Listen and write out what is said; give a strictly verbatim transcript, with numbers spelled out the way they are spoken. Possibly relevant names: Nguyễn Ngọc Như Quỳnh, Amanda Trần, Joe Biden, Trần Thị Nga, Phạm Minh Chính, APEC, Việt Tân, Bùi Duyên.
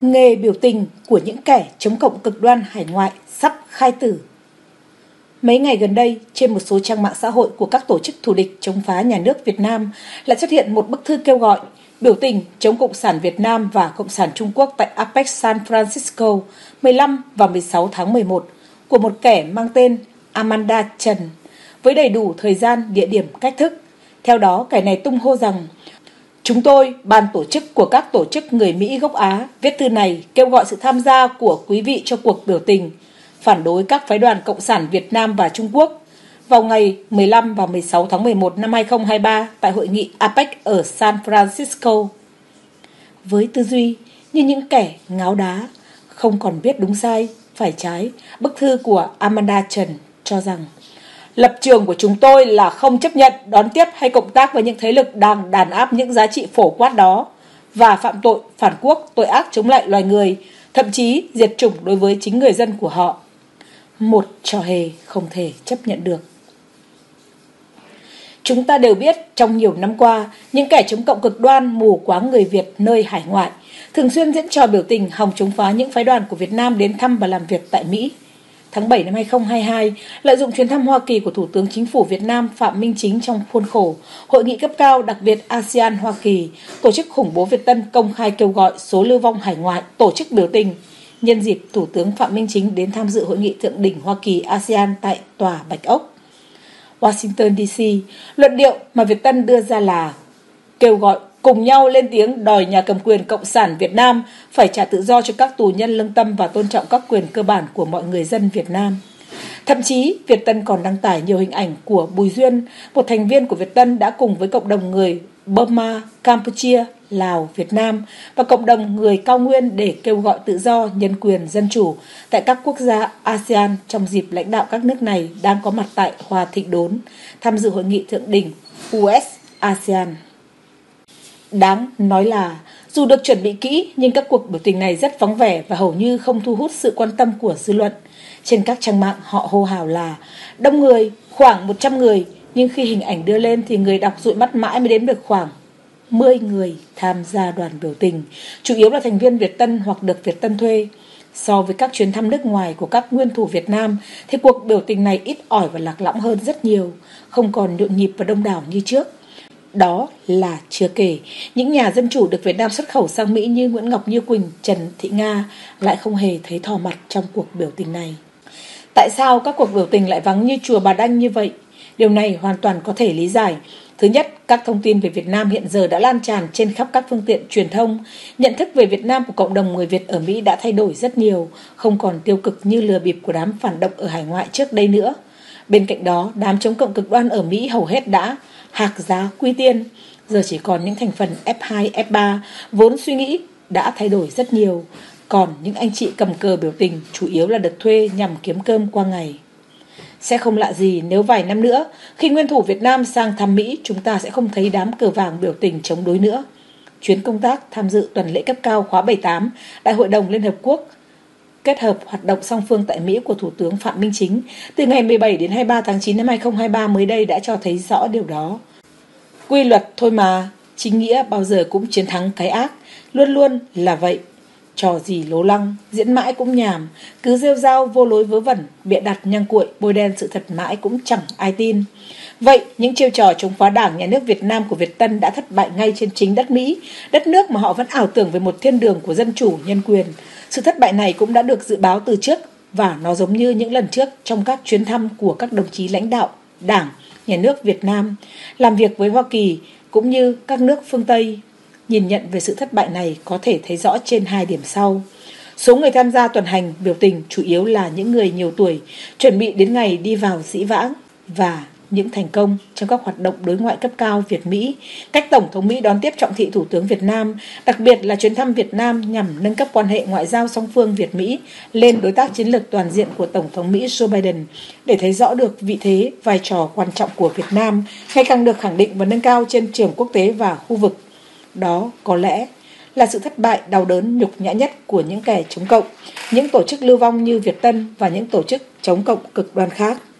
Nghề biểu tình của những kẻ chống cộng cực đoan hải ngoại sắp khai tử. Mấy ngày gần đây, trên một số trang mạng xã hội của các tổ chức thù địch chống phá nhà nước Việt Nam lại xuất hiện một bức thư kêu gọi biểu tình chống Cộng sản Việt Nam và Cộng sản Trung Quốc tại a pếch San Francisco mười lăm và mười sáu tháng mười một của một kẻ mang tên Amanda Trần với đầy đủ thời gian, địa điểm, cách thức. Theo đó, kẻ này tung hô rằng: "Chúng tôi, ban tổ chức của các tổ chức người Mỹ gốc Á, viết thư này kêu gọi sự tham gia của quý vị cho cuộc biểu tình, phản đối các phái đoàn Cộng sản Việt Nam và Trung Quốc vào ngày mười lăm và mười sáu tháng mười một năm hai nghìn không trăm hai mươi ba tại hội nghị a pếch ở San Francisco. Với tư duy như những kẻ ngáo đá, không còn biết đúng sai, phải trái, bức thư của Amanda Trần cho rằng lập trường của chúng tôi là không chấp nhận, đón tiếp hay cộng tác với những thế lực đang đàn áp những giá trị phổ quát đó và phạm tội, phản quốc, tội ác chống lại loài người, thậm chí diệt chủng đối với chính người dân của họ. Một trò hề không thể chấp nhận được. Chúng ta đều biết trong nhiều năm qua, những kẻ chống cộng cực đoan mù quáng người Việt nơi hải ngoại thường xuyên diễn trò biểu tình hòng chống phá những phái đoàn của Việt Nam đến thăm và làm việc tại Mỹ. Tháng bảy năm hai nghìn không trăm hai mươi hai, lợi dụng chuyến thăm Hoa Kỳ của Thủ tướng Chính phủ Việt Nam Phạm Minh Chính trong khuôn khổ Hội nghị cấp cao đặc biệt a sê an Hoa Kỳ, tổ chức khủng bố Việt Tân công khai kêu gọi số lưu vong hải ngoại tổ chức biểu tình. Nhân dịp Thủ tướng Phạm Minh Chính đến tham dự Hội nghị Thượng đỉnh Hoa Kỳ a sê an tại Tòa Bạch Ốc, Washington đê xê, luận điệu mà Việt Tân đưa ra là kêu gọi cùng nhau lên tiếng đòi nhà cầm quyền Cộng sản Việt Nam phải trả tự do cho các tù nhân lương tâm và tôn trọng các quyền cơ bản của mọi người dân Việt Nam. Thậm chí, Việt Tân còn đăng tải nhiều hình ảnh của Bùi Duyên, một thành viên của Việt Tân đã cùng với cộng đồng người Burma, Campuchia, Lào, Việt Nam và cộng đồng người cao nguyên để kêu gọi tự do, nhân quyền, dân chủ tại các quốc gia a sê an trong dịp lãnh đạo các nước này đang có mặt tại Hòa Thịnh Đốn, tham dự Hội nghị Thượng đỉnh u ét a sê an. Đáng nói là, dù được chuẩn bị kỹ nhưng các cuộc biểu tình này rất vắng vẻ và hầu như không thu hút sự quan tâm của dư luận. Trên các trang mạng họ hô hào là đông người, khoảng một trăm người, nhưng khi hình ảnh đưa lên thì người đọc dụi mắt mãi mới đến được khoảng mười người tham gia đoàn biểu tình, chủ yếu là thành viên Việt Tân hoặc được Việt Tân thuê. So với các chuyến thăm nước ngoài của các nguyên thủ Việt Nam thì cuộc biểu tình này ít ỏi và lạc lõng hơn rất nhiều, không còn nhộn nhịp và đông đảo như trước. Đó là chưa kể, những nhà dân chủ được Việt Nam xuất khẩu sang Mỹ như Nguyễn Ngọc Như Quỳnh, Trần Thị Nga lại không hề thấy thò mặt trong cuộc biểu tình này. Tại sao các cuộc biểu tình lại vắng như chùa Bà Đanh như vậy? Điều này hoàn toàn có thể lý giải. Thứ nhất, các thông tin về Việt Nam hiện giờ đã lan tràn trên khắp các phương tiện truyền thông. Nhận thức về Việt Nam của cộng đồng người Việt ở Mỹ đã thay đổi rất nhiều, không còn tiêu cực như lừa bịp của đám phản động ở hải ngoại trước đây nữa. Bên cạnh đó, đám chống cộng cực đoan ở Mỹ hầu hết đã hạc giá quy tiên, giờ chỉ còn những thành phần ép hai, ép ba vốn suy nghĩ đã thay đổi rất nhiều, còn những anh chị cầm cờ biểu tình chủ yếu là được thuê nhằm kiếm cơm qua ngày. Sẽ không lạ gì nếu vài năm nữa, khi nguyên thủ Việt Nam sang thăm Mỹ, chúng ta sẽ không thấy đám cờ vàng biểu tình chống đối nữa. Chuyến công tác tham dự tuần lễ cấp cao khóa bảy tám Đại hội đồng Liên Hợp Quốc kết hợp hoạt động song phương tại Mỹ của Thủ tướng Phạm Minh Chính từ ngày mười bảy đến hai mươi ba tháng chín năm hai nghìn không trăm hai mươi ba mới đây đã cho thấy rõ điều đó. Quy luật thôi mà, chính nghĩa bao giờ cũng chiến thắng cái ác, luôn luôn là vậy. Trò gì lố lăng, diễn mãi cũng nhảm, cứ rêu rao vô lối vớ vẩn, bịa đặt nhăng cuội, bôi đen sự thật mãi cũng chẳng ai tin. Vậy, những chiêu trò chống phá đảng nhà nước Việt Nam của Việt Tân đã thất bại ngay trên chính đất Mỹ, đất nước mà họ vẫn ảo tưởng về một thiên đường của dân chủ, nhân quyền. Sự thất bại này cũng đã được dự báo từ trước và nó giống như những lần trước trong các chuyến thăm của các đồng chí lãnh đạo, đảng, nhà nước Việt Nam, làm việc với Hoa Kỳ cũng như các nước phương Tây. Nhìn nhận về sự thất bại này có thể thấy rõ trên hai điểm sau. Số người tham gia tuần hành, biểu tình chủ yếu là những người nhiều tuổi, chuẩn bị đến ngày đi vào dĩ vãng và những thành công trong các hoạt động đối ngoại cấp cao Việt-Mỹ, cách Tổng thống Mỹ đón tiếp trọng thị Thủ tướng Việt Nam, đặc biệt là chuyến thăm Việt Nam nhằm nâng cấp quan hệ ngoại giao song phương Việt-Mỹ lên đối tác chiến lược toàn diện của Tổng thống Mỹ Joe Biden, để thấy rõ được vị thế, vai trò quan trọng của Việt Nam ngày càng được khẳng định và nâng cao trên trường quốc tế và khu vực. Đó có lẽ là sự thất bại đau đớn nhục nhã nhất của những kẻ chống cộng, những tổ chức lưu vong như Việt Tân và những tổ chức chống cộng cực đoan khác.